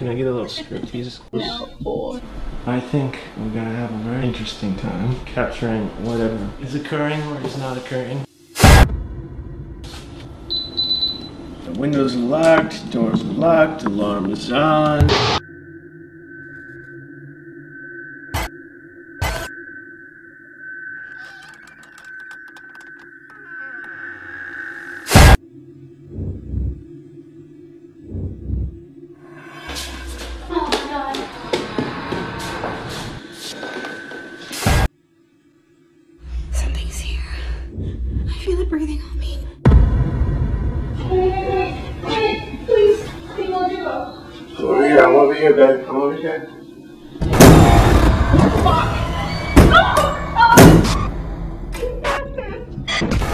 Can I get a little script? Jesus. No. I think we're gonna have a very interesting time capturing whatever is occurring or is not occurring. The windows are locked, doors are locked, alarm is on. Breathing on me. Wait, please, please don't do it. Sorry, I'm over here, babe. I'm over here. Fuck! No! No!